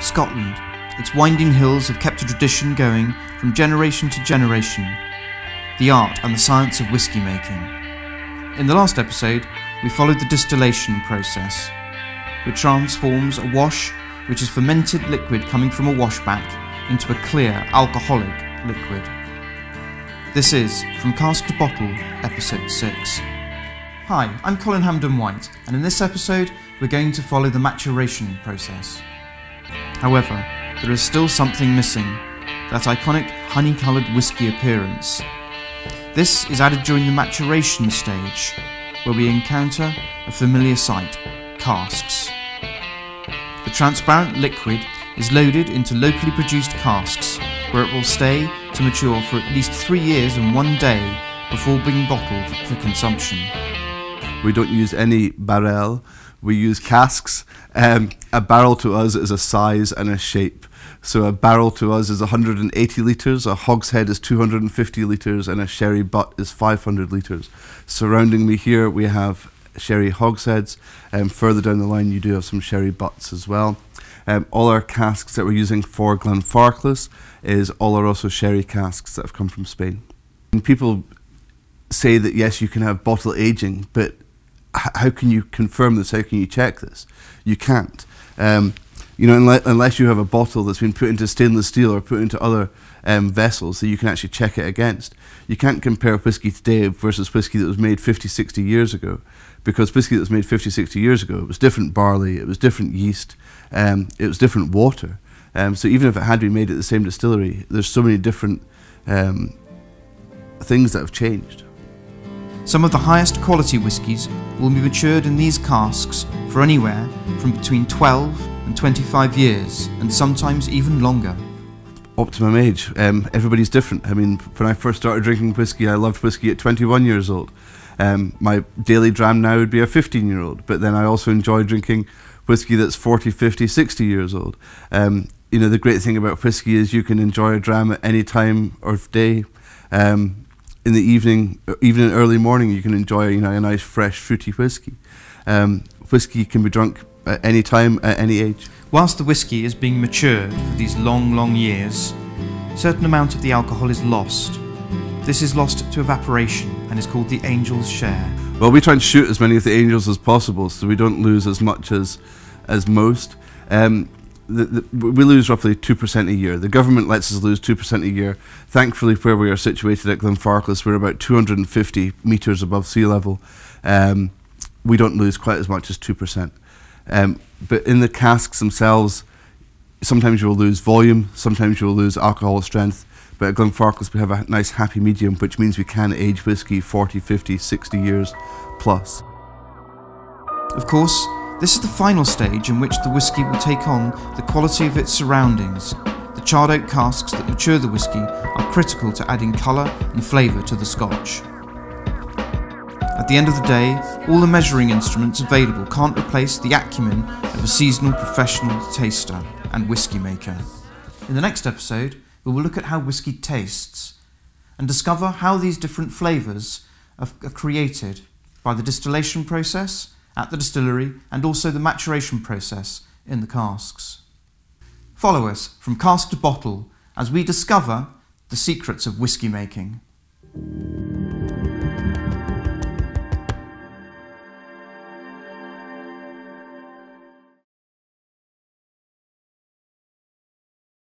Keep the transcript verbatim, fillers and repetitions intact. Scotland, its winding hills have kept a tradition going from generation to generation, the art and the science of whisky making. In the last episode, we followed the distillation process, which transforms a wash, which is fermented liquid coming from a washback, into a clear, alcoholic liquid. This is From Cask to Bottle, Episode six. Hi, I'm Colin Hampden-White, and in this episode we're going to follow the maturation process. However, there is still something missing, that iconic honey-coloured whisky appearance. This is added during the maturation stage, where we encounter a familiar sight, casks. The transparent liquid is loaded into locally produced casks, where it will stay to mature for at least three years and one day before being bottled for consumption. We don't use any barrel, we use casks. Um, a barrel to us is a size and a shape. So a barrel to us is one hundred eighty litres, a hogshead is two hundred fifty litres, and a sherry butt is five hundred litres. Surrounding me here we have sherry hogsheads, and um, further down the line you do have some sherry butts as well. Um, all our casks that we're using for Glenfarclas is oloroso sherry casks that have come from Spain. And people say that yes, you can have bottle aging, but how can you confirm this? How can you check this? You can't. Um, you know, unless, unless you have a bottle that's been put into stainless steel or put into other um, vessels that you can actually check it against. You can't compare whiskey today versus whiskey that was made fifty, sixty years ago, because whiskey that was made fifty, sixty years ago, it was different barley, it was different yeast, um, it was different water. Um, so even if it had been made at the same distillery, there's so many different um, things that have changed. Some of the highest quality whiskies will be matured in these casks for anywhere from between twelve and twenty-five years, and sometimes even longer. Optimum age, um, everybody's different. I mean, when I first started drinking whisky, I loved whisky at twenty-one years old. Um, my daily dram now would be a fifteen year old, but then I also enjoy drinking whisky that's forty, fifty, sixty years old. Um, you know, the great thing about whisky is you can enjoy a dram at any time of day. Um, In the evening, even in early morning, you can enjoy, you know, a nice, fresh, fruity whiskey. Um, whiskey can be drunk at any time, at any age. Whilst the whiskey is being matured for these long, long years, a certain amount of the alcohol is lost. This is lost to evaporation and is called the angel's share. Well, we try and shoot as many of the angels as possible, so we don't lose as much as, as most. Um, The, the, we lose roughly two percent a year. The government lets us lose two percent a year. Thankfully, where we are situated at Glenfarclas, we're about two hundred fifty metres above sea level. Um, we don't lose quite as much as two percent. Um, but in the casks themselves, sometimes you will lose volume, sometimes you will lose alcohol strength. But at Glenfarclas, we have a nice happy medium, which means we can age whisky forty, fifty, sixty years plus. Of course, this is the final stage in which the whisky will take on the quality of its surroundings. The charred oak casks that mature the whisky are critical to adding colour and flavour to the Scotch. At the end of the day, all the measuring instruments available can't replace the acumen of a seasonal professional taster and whisky maker. In the next episode, we will look at how whisky tastes and discover how these different flavours are created by the distillation process at the distillery, and also the maturation process in the casks. Follow us from cask to bottle as we discover the secrets of whisky making.